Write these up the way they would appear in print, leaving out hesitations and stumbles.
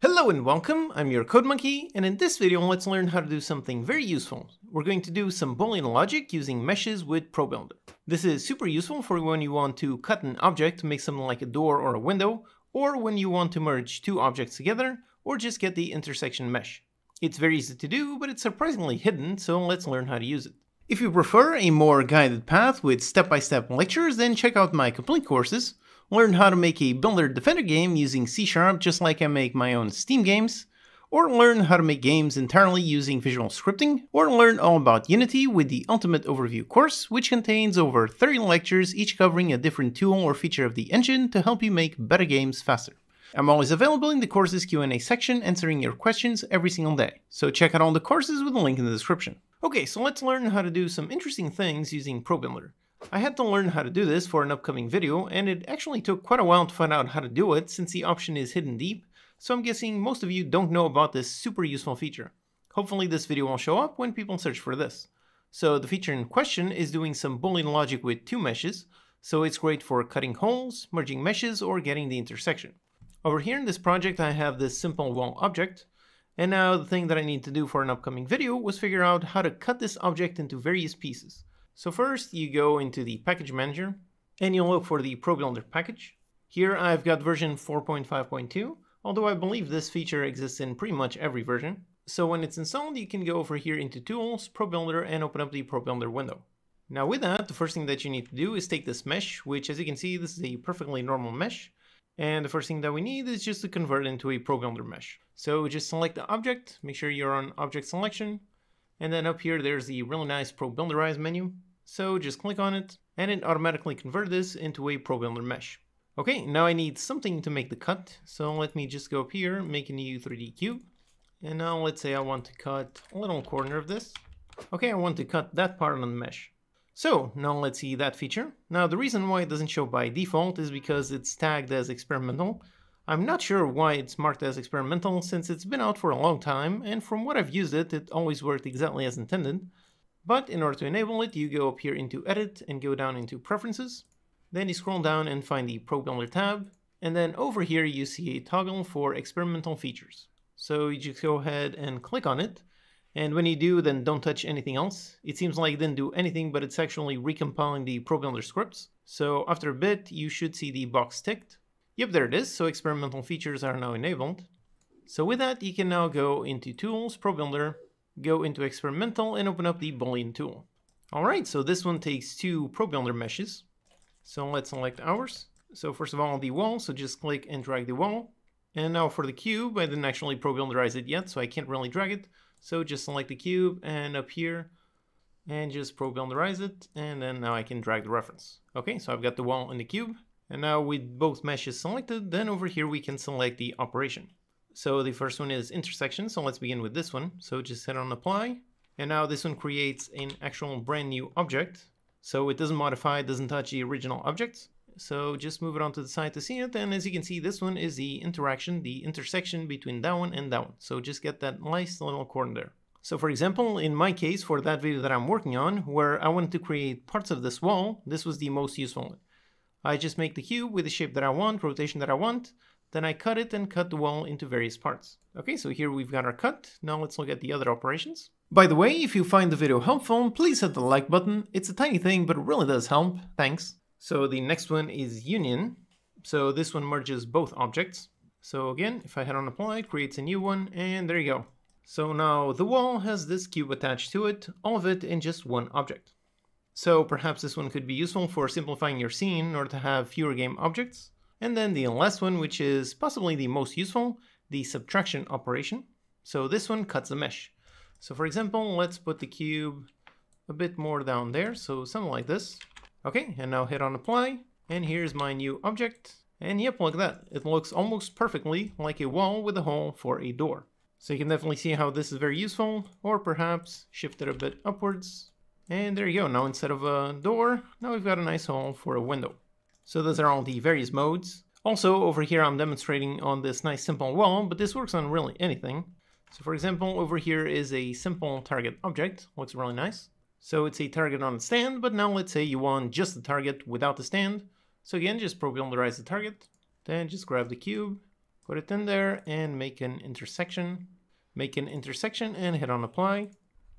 Hello and welcome, I'm your CodeMonkey, and in this video let's learn how to do something very useful. We're going to do some Boolean logic using meshes with ProBuilder. This is super useful for when you want to cut an object to make something like a door or a window, or when you want to merge two objects together, or just get the intersection mesh. It's very easy to do, but it's surprisingly hidden, so let's learn how to use it. If you prefer a more guided path with step-by-step lectures, then check out my complete courses. Learn how to make a Builder-Defender game using C# just like I make my own Steam games, or learn how to make games entirely using Visual Scripting, or learn all about Unity with the Ultimate Overview course, which contains over 30 lectures, each covering a different tool or feature of the engine to help you make better games faster. I'm always available in the course's Q&A section, answering your questions every single day, so check out all the courses with a link in the description. Okay, so let's learn how to do some interesting things using ProBuilder. I had to learn how to do this for an upcoming video, and it actually took quite a while to find out how to do it since the option is hidden deep, so I'm guessing most of you don't know about this super useful feature. Hopefully this video will show up when people search for this. So the feature in question is doing some Boolean logic with two meshes, so it's great for cutting holes, merging meshes, or getting the intersection. Over here in this project I have this simple wall object, and now the thing that I need to do for an upcoming video was figure out how to cut this object into various pieces. So first you go into the package manager and you'll look for the ProBuilder package. Here I've got version 4.5.2, although I believe this feature exists in pretty much every version. So when it's installed, you can go over here into Tools, ProBuilder, and open up the ProBuilder window. Now with that, the first thing that you need to do is take this mesh, which as you can see, this is a perfectly normal mesh. And the first thing that we need is just to convert it into a ProBuilder mesh. So just select the object, make sure you're on object selection. And then up here, there's the really nice ProBuilderize menu. So just click on it, and it automatically converts this into a ProBuilder mesh. Okay, now I need something to make the cut, so let me just go up here, make a new 3D cube, and now let's say I want to cut a little corner of this. Okay, I want to cut that part on the mesh. So, now let's see that feature. Now the reason why it doesn't show by default is because it's tagged as experimental. I'm not sure why it's marked as experimental since it's been out for a long time, and from what I've used it, it always worked exactly as intended. But in order to enable it, you go up here into Edit and go down into Preferences. Then you scroll down and find the ProBuilder tab. And then over here, you see a toggle for experimental features. So you just go ahead and click on it. And when you do, then don't touch anything else. It seems like it didn't do anything, but it's actually recompiling the ProBuilder scripts. So after a bit, you should see the box ticked. Yep, there it is. So experimental features are now enabled. So with that, you can now go into Tools, ProBuilder, go into experimental and open up the Boolean tool. Alright, so this one takes two ProBuilder meshes. So let's select ours. So first of all, the wall, so just click and drag the wall. And now for the cube, I didn't actually ProBuilderize it yet, so I can't really drag it. So just select the cube and up here and just ProBuilderize it. And then now I can drag the reference. Okay, so I've got the wall and the cube. And now with both meshes selected, then over here we can select the operation. So the first one is intersection, so let's begin with this one. So just hit on apply, and now this one creates an actual brand new object. So it doesn't modify, it doesn't touch the original object. So just move it onto the side to see it, and as you can see, this one is the interaction, the intersection between that one and that one. So just get that nice little corner there. So for example, in my case, for that video that I'm working on, where I wanted to create parts of this wall, this was the most useful one. I just make the cube with the shape that I want, rotation that I want, then I cut it and cut the wall into various parts. Okay, so here we've got our cut. Now let's look at the other operations. By the way, if you find the video helpful, please hit the like button. It's a tiny thing, but it really does help. Thanks. So the next one is union. So this one merges both objects. So again, if I hit on apply, it creates a new one, and there you go. So now the wall has this cube attached to it, all of it in just one object. So perhaps this one could be useful for simplifying your scene in order to have fewer game objects. And then the last one, which is possibly the most useful, the subtraction operation. So this one cuts the mesh. So for example, let's put the cube a bit more down there. So something like this. Okay, and now hit on apply. And here's my new object. And yep, look at that. It looks almost perfectly like a wall with a hole for a door. So you can definitely see how this is very useful, or perhaps shift it a bit upwards. And there you go. Now instead of a door, now we've got a nice hole for a window. So those are all the various modes. Also over here I'm demonstrating on this nice simple wall, but this works on really anything. So for example, over here is a simple target object, looks really nice. So it's a target on a stand, but now let's say you want just the target without the stand. So again, just ProBuilderize the target, then just grab the cube, Put it in there and make an intersection. Make an intersection and hit on apply.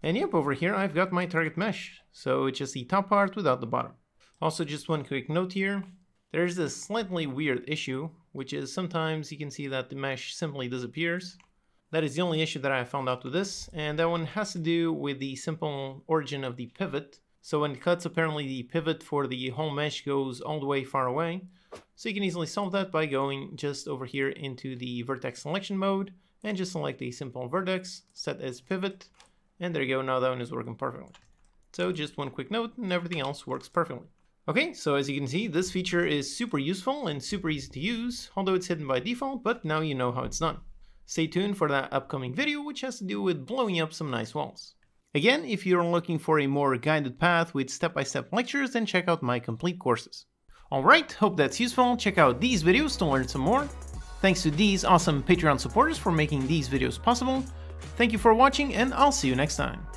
And yep, over here I've got my target mesh. So it's just the top part without the bottom. Also, just one quick note here. There's this slightly weird issue, which is sometimes you can see that the mesh simply disappears. That is the only issue that I found out with this. And that one has to do with the simple origin of the pivot. So when it cuts, apparently the pivot for the whole mesh goes all the way far away. So you can easily solve that by going just over here into the vertex selection mode and just select a simple vertex, set as pivot, and there you go, now that one is working perfectly. So just one quick note and everything else works perfectly. Okay, so as you can see, this feature is super useful and super easy to use, although it's hidden by default, but now you know how it's done. Stay tuned for that upcoming video, which has to do with blowing up some nice walls. Again, if you're looking for a more guided path with step-by-step lectures, then check out my complete courses. Alright, hope that's useful. Check out these videos to learn some more. Thanks to these awesome Patreon supporters for making these videos possible. Thank you for watching, and I'll see you next time.